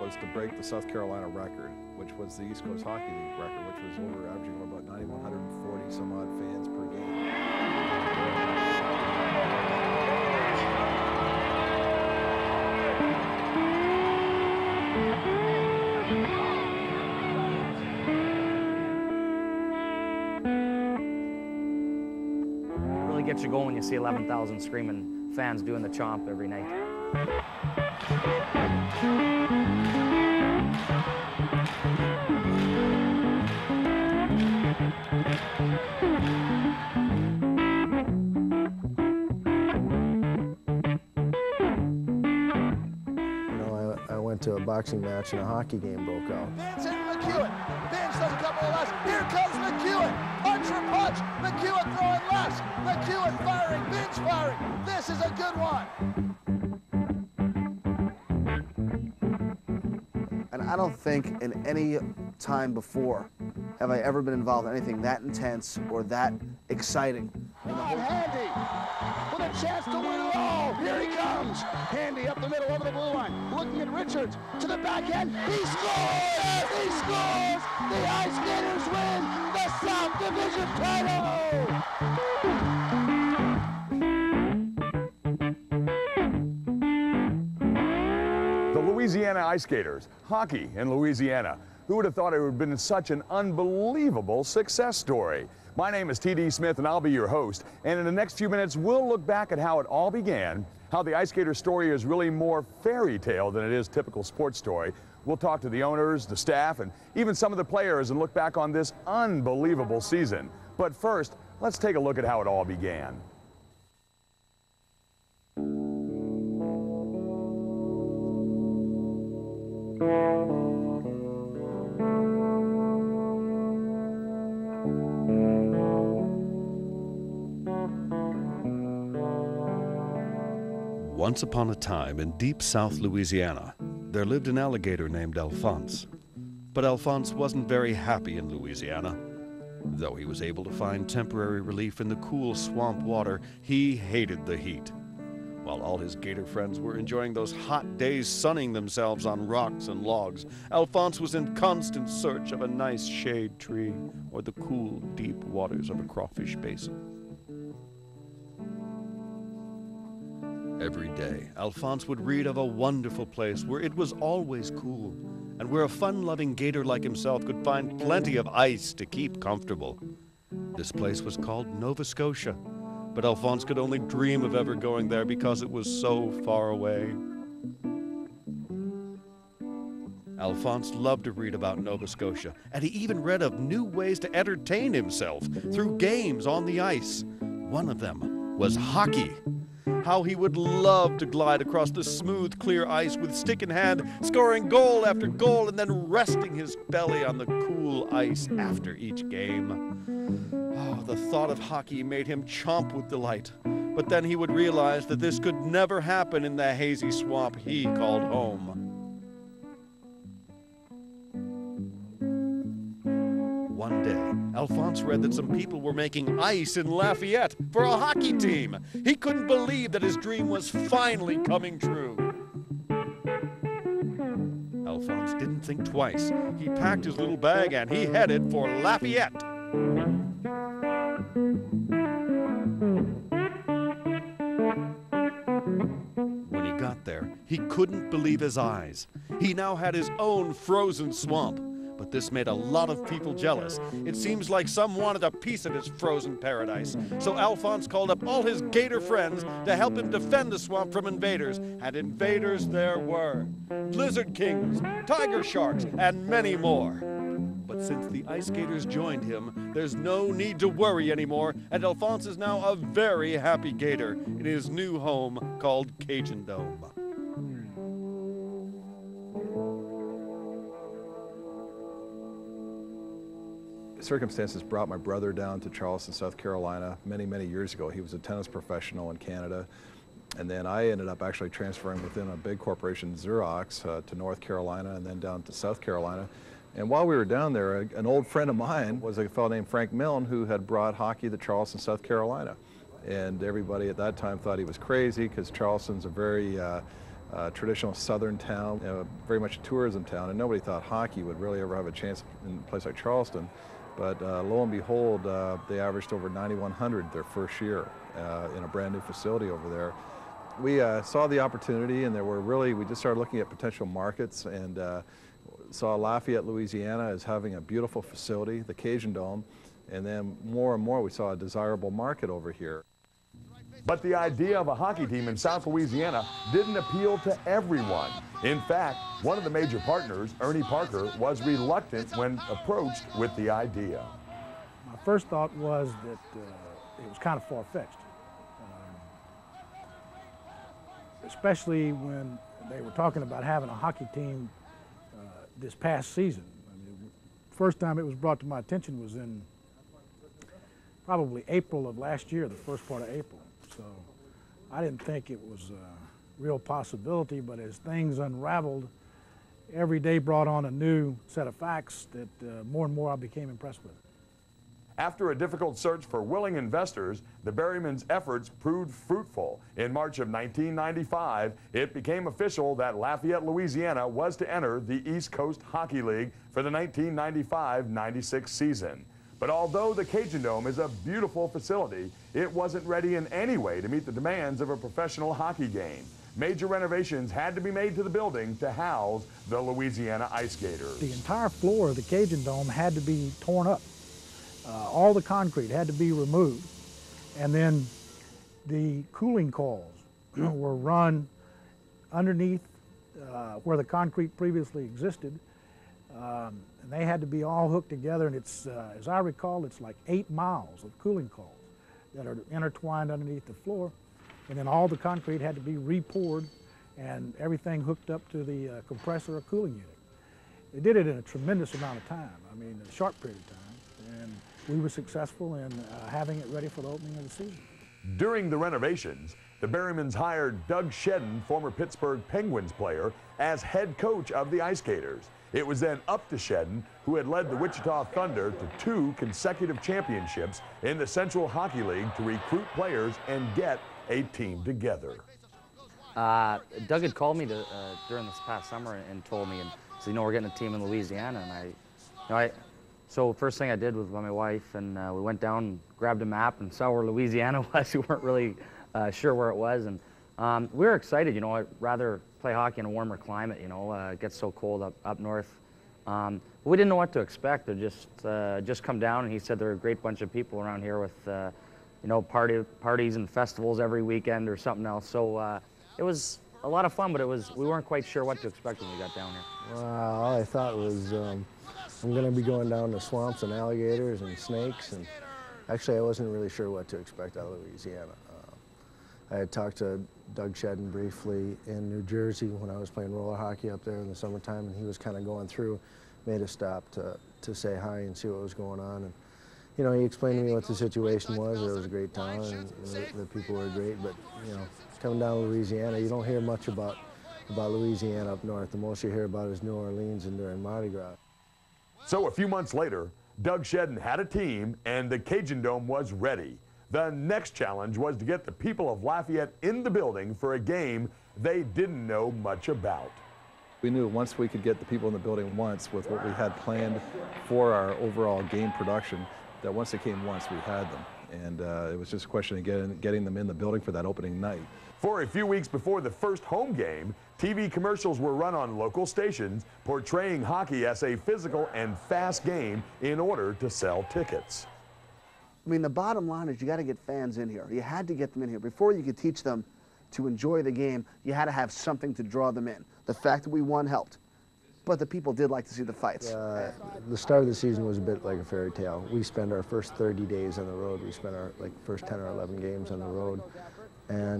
was to break the South Carolina record, which was the East Coast Hockey League record, which was over averaging about 9,140 some odd fans per game. It really gets you going when you see 11,000 screaming fans doing the chomp every night. I went to a boxing match and a hockey game broke out. Vance hit McEwen. Vance does a couple of lefts. Here comes McEwen. Punch for punch. McEwen throwing lefts. McEwen firing. Vance firing. This is a good one. I don't think in any time before have I ever been involved in anything that intense or that exciting. Come on, Handy, with a chance to win it all. Here he comes. Handy up the middle, over the blue line, looking at Richards to the backhand. He scores! He scores! The IceGators win the South Division title! Louisiana IceGators, hockey in Louisiana. Who would have thought it would have been such an unbelievable success story? My name is T.D. Smith, and I'll be your host. And in the next few minutes, we'll look back at how it all began, how the IceGators story is really more fairy tale than it is typical sports story. We'll talk to the owners, the staff, and even some of the players and look back on this unbelievable season. But first, let's take a look at how it all began. Once upon a time in deep South Louisiana, there lived an alligator named Alphonse. But Alphonse wasn't very happy in Louisiana. Though he was able to find temporary relief in the cool swamp water, he hated the heat. While all his gator friends were enjoying those hot days sunning themselves on rocks and logs, Alphonse was in constant search of a nice shade tree or the cool, deep waters of a crawfish basin. Every day, Alphonse would read of a wonderful place where it was always cool and where a fun-loving gator like himself could find plenty of ice to keep comfortable. This place was called Nova Scotia, but Alphonse could only dream of ever going there because it was so far away. Alphonse loved to read about Nova Scotia, and he even read of new ways to entertain himself through games on the ice. One of them was hockey. How he would love to glide across the smooth, clear ice with stick in hand, scoring goal after goal and then resting his belly on the cool ice after each game. Oh, the thought of hockey made him chomp with delight. But then he would realize that this could never happen in the hazy swamp he called home. One day, Alphonse read that some people were making ice in Lafayette for a hockey team. He couldn't believe that his dream was finally coming true. Alphonse didn't think twice. He packed his little bag and he headed for Lafayette. When he got there, he couldn't believe his eyes. He now had his own frozen swamp. But this made a lot of people jealous. It seems like some wanted a piece of his frozen paradise. So Alphonse called up all his gator friends to help him defend the swamp from invaders. And invaders there were. Lizard kings, tiger sharks, and many more. But since the IceGators joined him, there's no need to worry anymore. And Alphonse is now a very happy gator in his new home called Cajundome. Circumstances brought my brother down to Charleston, South Carolina many, many years ago. He was a tennis professional in Canada. And then I ended up actually transferring within a big corporation, Xerox, to North Carolina and then down to South Carolina. And while we were down there, an old friend of mine was a fellow named Frank Milne who had brought hockey to Charleston, South Carolina. And everybody at that time thought he was crazy because Charleston's a very traditional southern town, very much a tourism town, and nobody thought hockey would really ever have a chance in a place like Charleston. But lo and behold, they averaged over 9,100 their first year in a brand new facility over there. We saw the opportunity, and there were really, we just started looking at potential markets, and saw Lafayette, Louisiana as having a beautiful facility, the Cajundome, and then more and more we saw a desirable market over here. But the idea of a hockey team in South Louisiana didn't appeal to everyone. In fact, one of the major partners, Ernie Parker, was reluctant when approached with the idea. My first thought was that it was kind of far-fetched, especially when they were talking about having a hockey team this past season. I mean, first time it was brought to my attention was in probably April of last year, the first part of April. So I didn't think it was a real possibility, but as things unraveled, every day brought on a new set of facts that more and more I became impressed with. After a difficult search for willing investors, the Berryman's efforts proved fruitful. In March of 1995, it became official that Lafayette, Louisiana was to enter the East Coast Hockey League for the 1995-96 season. But although the Cajundome is a beautiful facility, it wasn't ready in any way to meet the demands of a professional hockey game. Major renovations had to be made to the building to house the Louisiana IceGators. The entire floor of the Cajundome had to be torn up. All the concrete had to be removed. And then the cooling coils were run underneath where the concrete previously existed. And they had to be all hooked together, and it's, as I recall, it's like 8 miles of cooling coils that are intertwined underneath the floor, and then all the concrete had to be re-poured and everything hooked up to the compressor or cooling unit. They did it in a tremendous amount of time, I mean a short period of time, and we were successful in having it ready for the opening of the season. During the renovations, the Berrymans hired Doug Shedden, former Pittsburgh Penguins player, as head coach of the IceGators. It was then up to Shedden, who had led the Wichita Thunder to 2 consecutive championships in the Central Hockey League, to recruit players and get a team together. Doug had called me during this past summer and told me, and said, you know, we're getting a team in Louisiana. And so first thing I did was with my wife, and we went down and grabbed a map and saw where Louisiana was. We weren't really sure where it was. And we were excited, you know, I'd rather play hockey in a warmer climate, you know, it gets so cold up north. But we didn't know what to expect. They just come down, and he said there are a great bunch of people around here with, you know, parties and festivals every weekend or something else. So it was a lot of fun, but we weren't quite sure what to expect when we got down here. Well, all I thought was I'm going to be going down to swamps and alligators and snakes, and actually I wasn't really sure what to expect out of Louisiana. I had talked to Doug Shedden briefly in New Jersey when I was playing roller hockey up there in the summertime, and he was kind of going through, made a stop to say hi and see what was going on. And, you know, he explained to me what the situation was. It was a great town, and the people were great, but, you know, coming down to Louisiana, you don't hear much about Louisiana up north. The most you hear about is New Orleans and during Mardi Gras. So a few months later, Doug Shedden had a team, and the Cajundome was ready. The next challenge was to get the people of Lafayette in the building for a game they didn't know much about. We knew once we could get the people in the building once with what we had planned for our overall game production, that once they came once, we had them. And it was just a question of getting them in the building for that opening night. For a few weeks before the first home game, TV commercials were run on local stations portraying hockey as a physical and fast game in order to sell tickets. I mean, the bottom line is you got to get fans in here. You had to get them in here. Before you could teach them to enjoy the game, you had to have something to draw them in. The fact that we won helped, but the people did like to see the fights. The start of the season was a bit like a fairy tale. We spent our first 30 days on the road. We spent our first 10 or 11 games on the road. And